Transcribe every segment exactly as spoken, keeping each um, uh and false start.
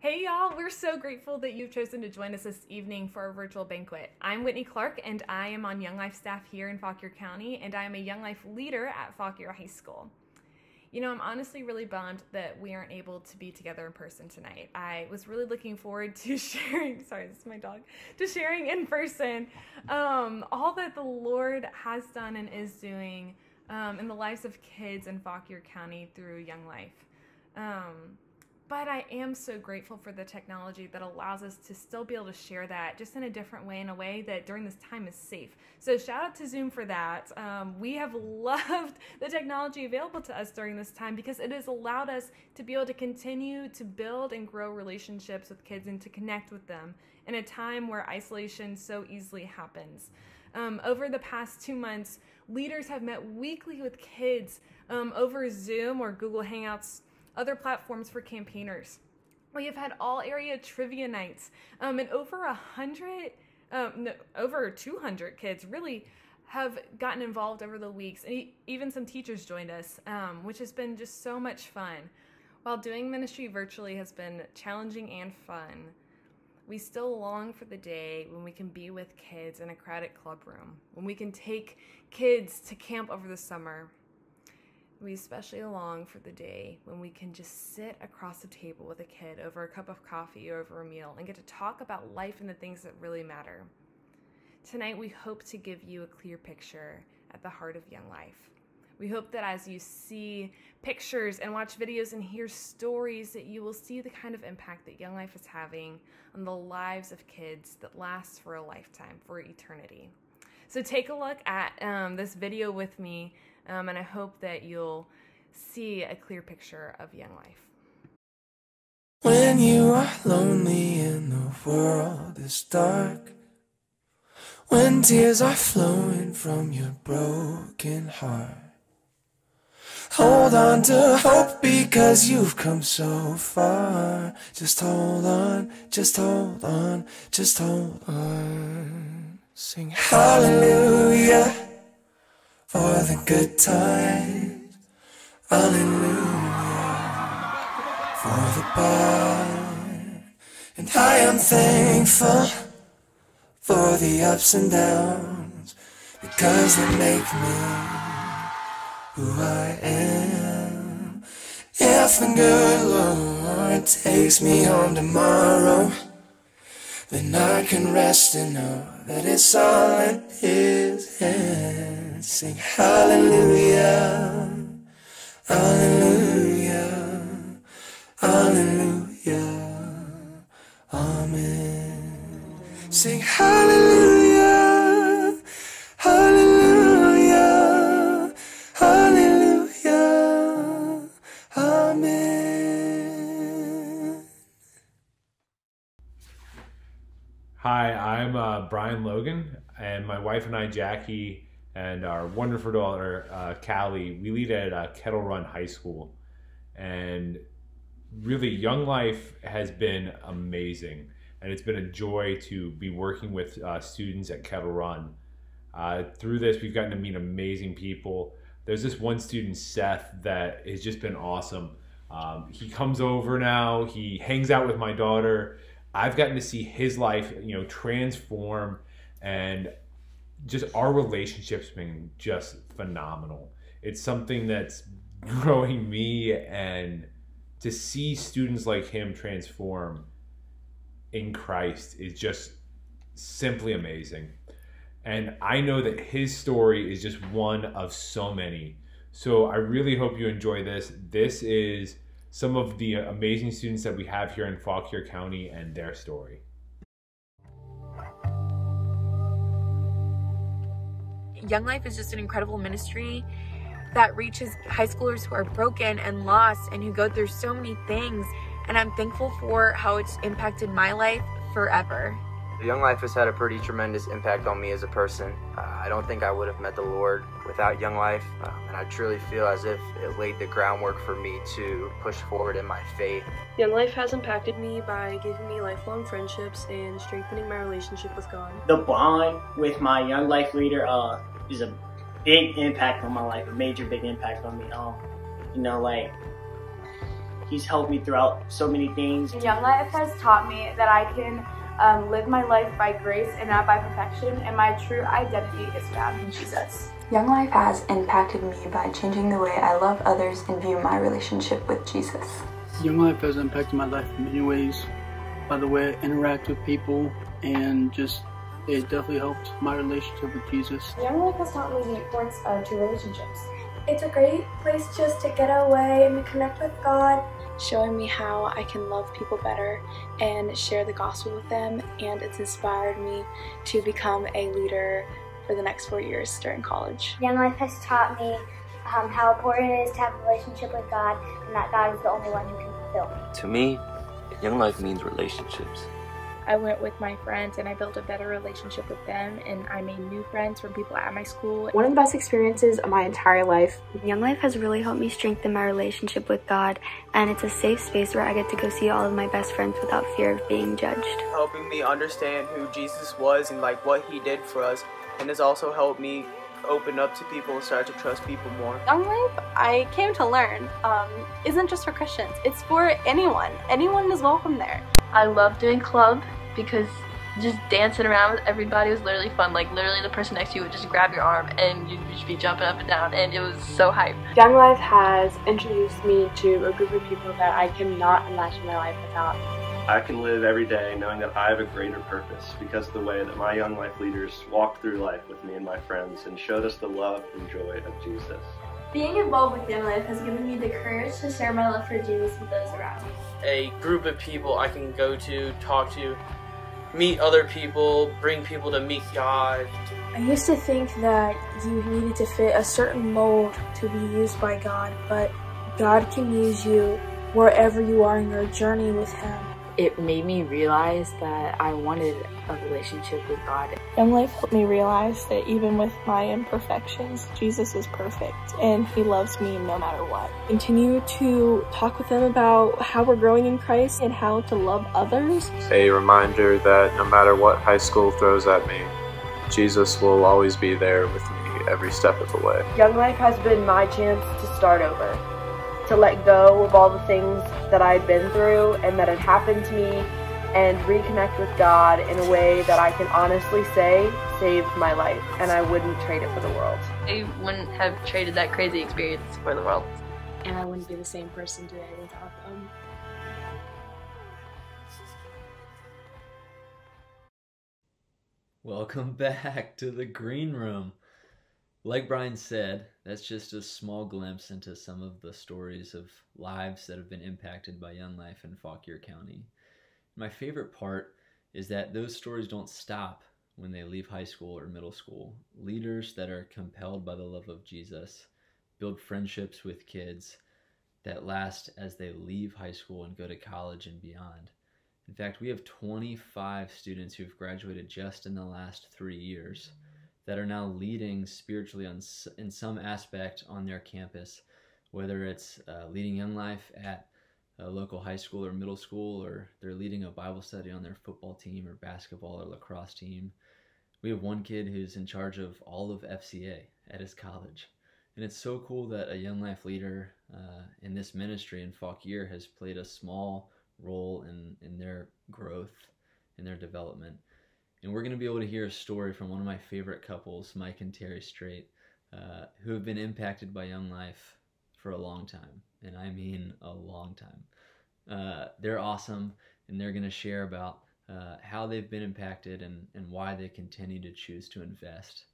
Hey y'all, we're so grateful that you've chosen to join us this evening for our virtual banquet. I'm Whitney Clark and I am on Young Life staff here in Fauquier County, and I am a Young Life leader at Fauquier High School. You know, I'm honestly really bummed that we aren't able to be together in person tonight. I was really looking forward to sharing, sorry, this is my dog, to sharing in person um, all that the Lord has done and is doing um, in the lives of kids in Fauquier County through Young Life. Um, But I am so grateful for the technology that allows us to still be able to share that just in a different way, in a way that during this time is safe. So shout out to Zoom for that. Um, we have loved the technology available to us during this time because it has allowed us to be able to continue to build and grow relationships with kids and to connect with them in a time where isolation so easily happens. Um, over the past two months, leaders have met weekly with kids um, over Zoom or Google Hangouts, other platforms for campaigners. We have had all area trivia nights, um, and over a hundred, um, no, over two hundred kids really have gotten involved over the weeks, and even some teachers joined us, um, which has been just so much fun. While doing ministry virtually has been challenging and fun, we still long for the day when we can be with kids in a crowded club room, when we can take kids to camp over the summer. We especially long for the day when we can just sit across the table with a kid over a cup of coffee or over a meal and get to talk about life and the things that really matter. Tonight, we hope to give you a clear picture at the heart of Young Life. We hope that as you see pictures and watch videos and hear stories, that you will see the kind of impact that Young Life is having on the lives of kids that lasts for a lifetime, for eternity. So take a look at um, this video with me, um, and I hope that you'll see a clear picture of Young Life. When you are lonely and the world is dark, when tears are flowing from your broken heart, hold on to hope because you've come so far. Just hold on, just hold on, just hold on. Sing hallelujah for the good times, hallelujah for the bad, and I am thankful for the ups and downs, because they make me who I am. If the good Lord takes me home tomorrow, then I can rest and know that it's all in His hands. Sing hallelujah, hallelujah, hallelujah, amen. Sing hallelujah, hallelujah, hallelujah, amen. Hi, I'm uh, Brian Logan, and my wife and I, Jackie, and our wonderful daughter, uh, Callie, we lead at uh, Kettle Run High School. And really, Young Life has been amazing, and it's been a joy to be working with uh, students at Kettle Run. Uh, through this, we've gotten to meet amazing people. There's this one student, Seth, that has just been awesome. Um, he comes over now, he hangs out with my daughter. I've gotten to see his life, you know, transform, and just our relationship's been just phenomenal. It's something that's growing me, and to see students like him transform in Christ is just simply amazing. And I know that his story is just one of so many. So I really hope you enjoy this. This is some of the amazing students that we have here in Fauquier County and their story. Young Life is just an incredible ministry that reaches high schoolers who are broken and lost and who go through so many things. And I'm thankful for how it's impacted my life forever. Young Life has had a pretty tremendous impact on me as a person. Uh, I don't think I would have met the Lord without Young Life, um, and I truly feel as if it laid the groundwork for me to push forward in my faith. Young Life has impacted me by giving me lifelong friendships and strengthening my relationship with God. The bond with my Young Life leader uh, is a big impact on my life, a major big impact on me. Um, you know, like, he's helped me throughout so many things. Young Life has taught me that I can um, live my life by grace and not by perfection, and my true identity is found in Jesus. Young Life has impacted me by changing the way I love others and view my relationship with Jesus. Young Life has impacted my life in many ways, by the way I interact with people, and just it definitely helped my relationship with Jesus. Young Life has taught me the importance of true relationships. It's a great place just to get away and connect with God. Showing me how I can love people better and share the gospel with them, and it's inspired me to become a leader for the next four years during college. Young Life has taught me um, how important it is to have a relationship with God, and that God is the only one who can fulfill me. To me, Young Life means relationships. I went with my friends and I built a better relationship with them, and I made new friends from people at my school. One of the best experiences of my entire life. Young Life has really helped me strengthen my relationship with God, and it's a safe space where I get to go see all of my best friends without fear of being judged. Helping me understand who Jesus was and like what he did for us, and has also helped me open up to people and start to trust people more. Young Life, I came to learn, um, isn't just for Christians, it's for anyone. Anyone is welcome there. I love doing club, because just dancing around with everybody was literally fun. Like literally the person next to you would just grab your arm and you'd just be jumping up and down, and it was so hype. Young Life has introduced me to a group of people that I cannot imagine my life without. I can live every day knowing that I have a greater purpose because of the way that my Young Life leaders walked through life with me and my friends and showed us the love and joy of Jesus. Being involved with Young Life has given me the courage to share my love for Jesus with those around me. A group of people I can go to, talk to, meet other people, bring people to meet God. I used to think that you needed to fit a certain mold to be used by God, but God can use you wherever you are in your journey with Him. It made me realize that I wanted a relationship with God. Young Life helped me realize that even with my imperfections, Jesus is perfect and He loves me no matter what. Continue to talk with them about how we're growing in Christ and how to love others. A reminder that no matter what high school throws at me, Jesus will always be there with me every step of the way. Young Life has been my chance to start over, to let go of all the things that I'd been through and that had happened to me, and reconnect with God in a way that I can honestly say saved my life, and I wouldn't trade it for the world. I wouldn't have traded that crazy experience for the world. And I wouldn't be the same person today without them. Welcome back to the green room. Like Brian said, that's just a small glimpse into some of the stories of lives that have been impacted by Young Life in Fauquier County. My favorite part is that those stories don't stop when they leave high school or middle school. Leaders that are compelled by the love of Jesus build friendships with kids that last as they leave high school and go to college and beyond. In fact, we have twenty-five students who've graduated just in the last three years that are now leading spiritually on, in some aspect on their campus, whether it's uh, leading Young Life at a local high school or middle school, or they're leading a Bible study on their football team or basketball or lacrosse team. We have one kid who's in charge of all of F C A at his college. And it's so cool that a Young Life leader uh, in this ministry in Fauquier has played a small role in, in their growth, in their development. And we're going to be able to hear a story from one of my favorite couples, Mike and Terry Strait, uh, who have been impacted by Young Life for a long time. And I mean a long time. Uh, they're awesome, and they're going to share about uh, how they've been impacted and, and why they continue to choose to invest.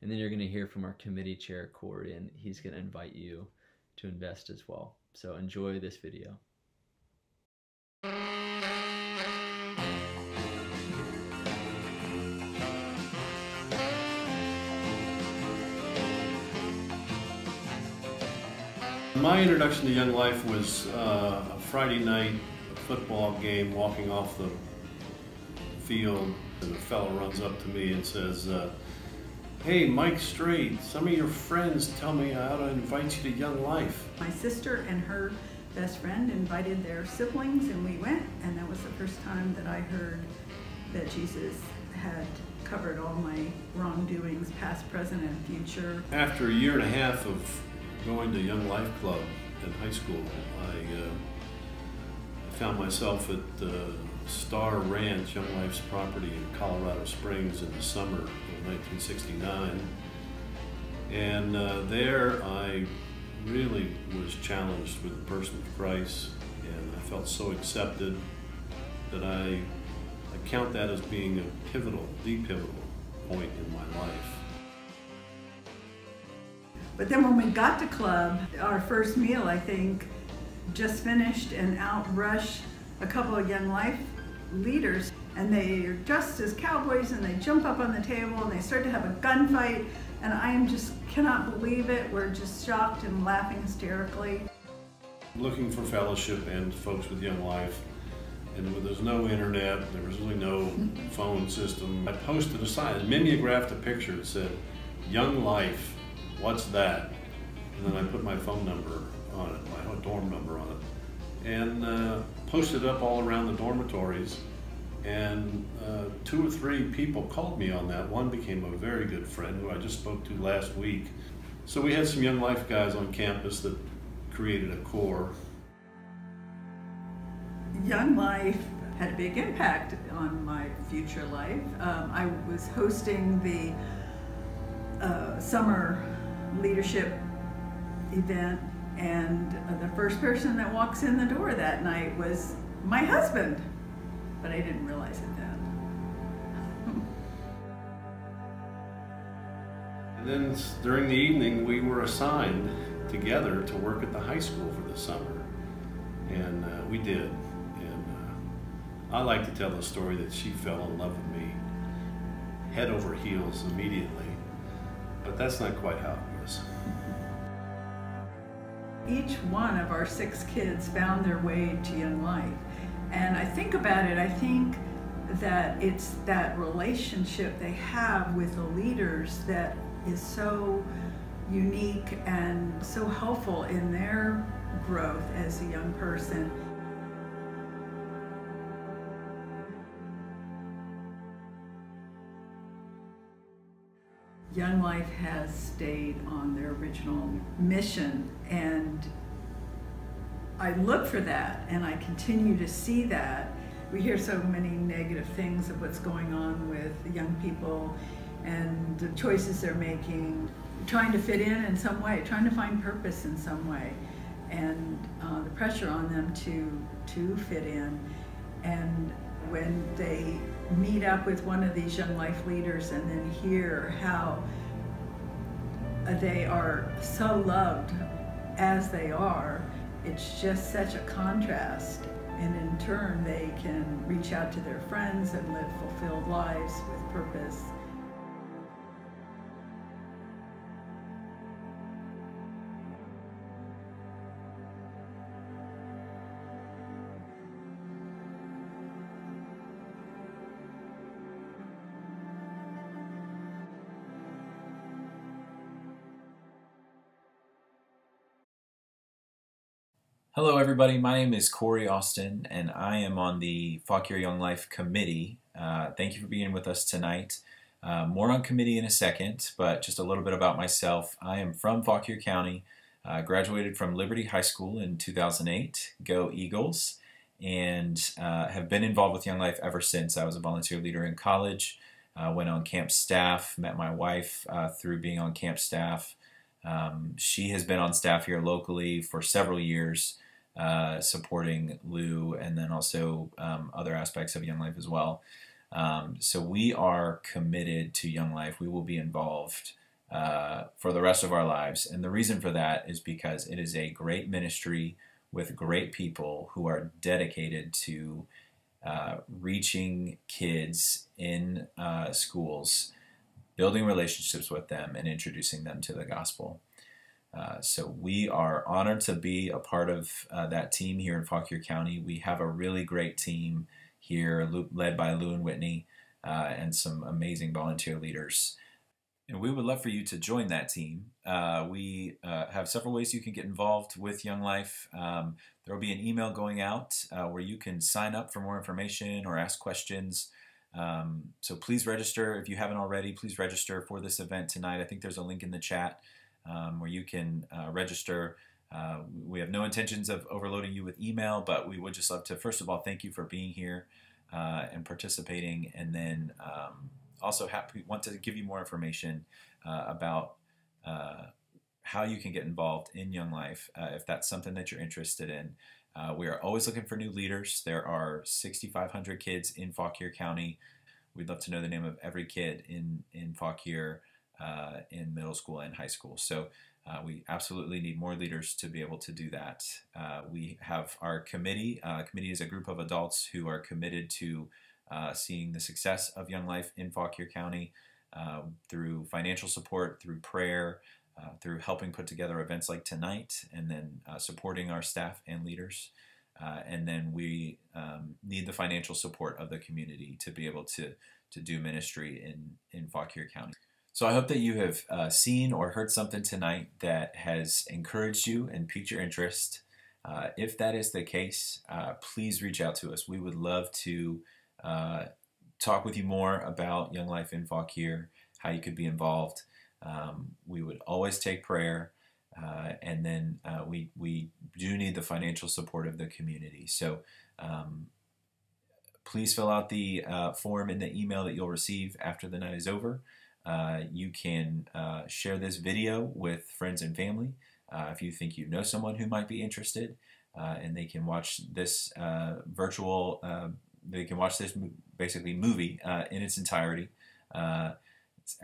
And then you're going to hear from our committee chair, Corey, and he's going to invite you to invest as well. So enjoy this video. My introduction to Young Life was uh, a Friday night football game, walking off the field, and a fellow runs up to me and says, uh, "Hey, Mike Strait, some of your friends tell me I ought to invite you to Young Life." My sister and her best friend invited their siblings, and we went, and that was the first time that I heard that Jesus had covered all my wrongdoings, past, present, and future. After a year and a half of going to Young Life Club in high school, I uh, found myself at the Star Ranch, Young Life's property in Colorado Springs in the summer of nineteen sixty-nine. And uh, there I really was challenged with the person of Christ, and I felt so accepted that I, I count that as being a pivotal, the pivotal point in my life. But then when we got to club, our first meal, I think, just finished, and out rush a couple of Young Life leaders, and they are dressed as cowboys, and they jump up on the table and they start to have a gunfight, and I am just cannot believe it. We're just shocked and laughing hysterically. Looking for fellowship and folks with Young Life, and when there's no internet, there was really no phone system. I posted a sign, I mimeographed a picture that said, "Young Life, what's that?" And then I put my phone number on it, my dorm number on it, and uh, posted up all around the dormitories, and uh, two or three people called me on that. One became a very good friend who I just spoke to last week. So we had some Young Life guys on campus that created a core. Young Life had a big impact on my future life. Um, I was hosting the uh, summer leadership event, and the first person that walks in the door that night was my husband, but I didn't realize it then. And then during the evening, we were assigned together to work at the high school for the summer, and uh, we did. And uh, I like to tell the story that she fell in love with me head over heels immediately, but that's not quite how it was. Each one of our six kids found their way to Young Life. And I think about it, I think that it's that relationship they have with the leaders that is so unique and so helpful in their growth as a young person. Young Life has stayed on their original mission, and I look for that, and I continue to see that. We hear so many negative things of what's going on with young people and the choices they're making, trying to fit in in some way, trying to find purpose in some way, and uh, the pressure on them to, to fit in. And when they meet up with one of these Young Life leaders and then hear how they are so loved as they are, it's just such a contrast. And in turn, they can reach out to their friends and live fulfilled lives with purpose. Hello everybody, my name is Corey Austin, and I am on the Fauquier Young Life Committee. Uh, thank you for being with us tonight. Uh, more on committee in a second, but just a little bit about myself. I am from Fauquier County, uh, graduated from Liberty High School in two thousand eight, go Eagles, and uh, have been involved with Young Life ever since. I was a volunteer leader in college, uh, went on camp staff, met my wife uh, through being on camp staff. Um, she has been on staff here locally for several years, uh, supporting Lou, and then also um, other aspects of Young Life as well. Um, so we are committed to Young Life. We will be involved uh, for the rest of our lives. And the reason for that is because it is a great ministry with great people who are dedicated to uh, reaching kids in uh, schools, building relationships with them, and introducing them to the gospel. Uh, so we are honored to be a part of uh, that team here in Fauquier County. We have a really great team here led by Lou and Whitney uh, and some amazing volunteer leaders. And we would love for you to join that team. Uh, we uh, have several ways you can get involved with Young Life. Um, there will be an email going out uh, where you can sign up for more information or ask questions. Um, so please register if you haven't already. Please register for this event tonight. I think there's a link in the chat um, where you can uh, register. Uh, we have no intentions of overloading you with email, but we would just love to, first of all, thank you for being here uh, and participating, and then um, also happy, want to give you more information uh, about uh, how you can get involved in Young Life uh, if that's something that you're interested in. Uh, we are always looking for new leaders. There are sixty-five hundred kids in Fauquier County. We'd love to know the name of every kid in, in Fauquier uh, in middle school and high school. So uh, we absolutely need more leaders to be able to do that. Uh, we have our committee. Uh, committee is a group of adults who are committed to uh, seeing the success of Young Life in Fauquier County uh, through financial support, through prayer, Uh, through helping put together events like tonight, and then uh, supporting our staff and leaders. Uh, and then we um, need the financial support of the community to be able to, to do ministry in, in Fauquier County. So I hope that you have uh, seen or heard something tonight that has encouraged you and piqued your interest. Uh, if that is the case, uh, please reach out to us. We would love to uh, talk with you more about Young Life in Fauquier, how you could be involved. Um, we would always take prayer, uh, and then uh, we, we do need the financial support of the community. So um, please fill out the uh, form in the email that you'll receive after the night is over. Uh, you can uh, share this video with friends and family uh, if you think you know someone who might be interested, uh, and they can watch this uh, virtual, uh, they can watch this basically movie uh, in its entirety. Uh,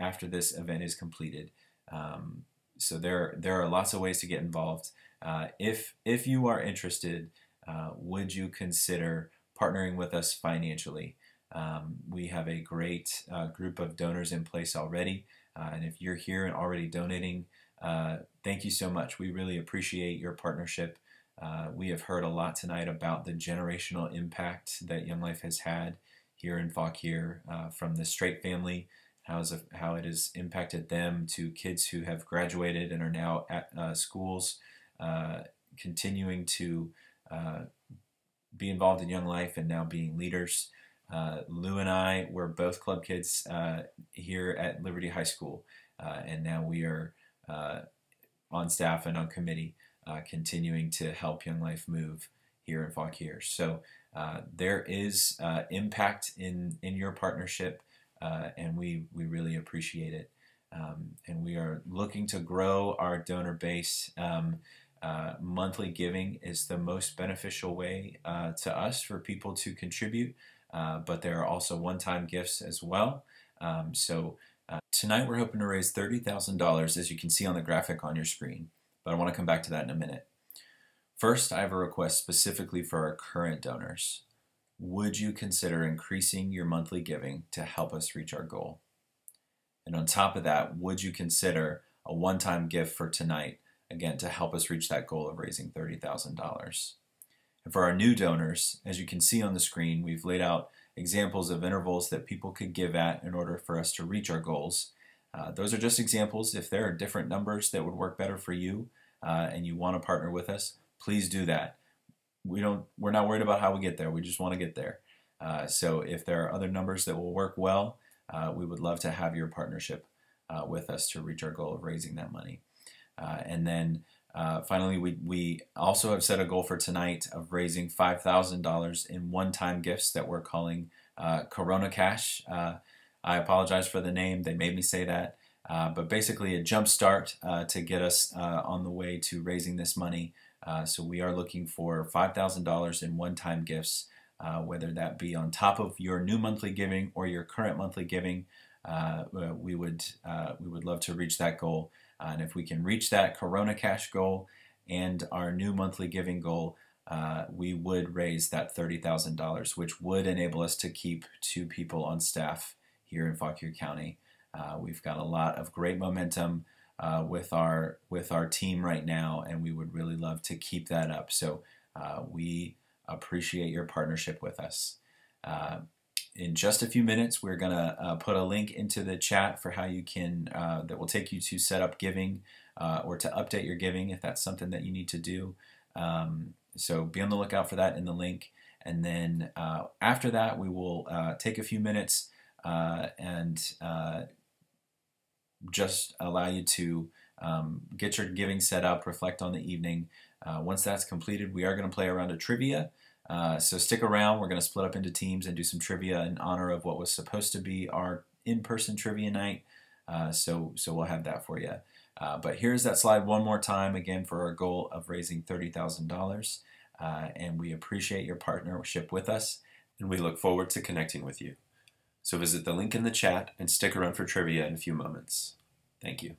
after this event is completed. Um, so there, there are lots of ways to get involved. Uh, if, if you are interested, uh, would you consider partnering with us financially? Um, we have a great uh, group of donors in place already. Uh, and if you're here and already donating, uh, thank you so much. We really appreciate your partnership. Uh, we have heard a lot tonight about the generational impact that Young Life has had here in Fauquier uh, from the Strait family, How's a, how it has impacted them, to kids who have graduated and are now at uh, schools, uh, continuing to uh, be involved in Young Life and now being leaders. Uh, Lou and I were both club kids uh, here at Liberty High School, uh, and now we are uh, on staff and on committee, uh, continuing to help Young Life move here in Fauquier. So uh, there is uh, impact in, in your partnership. Uh, and we, we really appreciate it. Um, and we are looking to grow our donor base. Um, uh, monthly giving is the most beneficial way uh, to us for people to contribute, uh, but there are also one-time gifts as well. Um, so uh, tonight we're hoping to raise thirty thousand dollars, as you can see on the graphic on your screen, but I want to come back to that in a minute. First, I have a request specifically for our current donors. Would you consider increasing your monthly giving to help us reach our goal? And on top of that, would you consider a one-time gift for tonight, again, to help us reach that goal of raising thirty thousand dollars? And for our new donors, as you can see on the screen, we've laid out examples of intervals that people could give at in order for us to reach our goals. Uh, those are just examples. If there are different numbers that would work better for you uh, and you want to partner with us, please do that. We don't, we're not worried about how we get there. We just want to get there. Uh, so if there are other numbers that will work well, uh, we would love to have your partnership uh, with us to reach our goal of raising that money. Uh, and then uh, finally, we, we also have set a goal for tonight of raising five thousand dollars in one-time gifts that we're calling uh, Corona Cash. Uh, I apologize for the name. They made me say that. Uh, but basically a jump start uh, to get us uh, on the way to raising this money. Uh, so we are looking for five thousand dollars in one-time gifts, uh, whether that be on top of your new monthly giving or your current monthly giving. Uh, we would uh, we would love to reach that goal. Uh, and if we can reach that Corona Cash goal and our new monthly giving goal, uh, we would raise that thirty thousand dollars, which would enable us to keep two people on staff here in Fauquier County. Uh, we've got a lot of great momentum Uh, with our with our team right now, and we would really love to keep that up. So uh, we appreciate your partnership with us. Uh, in just a few minutes, we're gonna uh, put a link into the chat for how you can uh, that will take you to set up giving uh, or to update your giving if that's something that you need to do. Um, so be on the lookout for that in the link. And then uh, after that, we will uh, take a few minutes uh, and. Uh, just allow you to Um, get your giving set up, reflect on the evening. Uh, once that's completed, we are going to play a round of trivia. Uh, so stick around. We're going to split up into teams and do some trivia in honor of what was supposed to be our in-person trivia night. Uh, so, so we'll have that for you. Uh, but here's that slide one more time, again, for our goal of raising thirty thousand dollars. Uh, and we appreciate your partnership with us, and we look forward to connecting with you. So visit the link in the chat and stick around for trivia in a few moments. Thank you.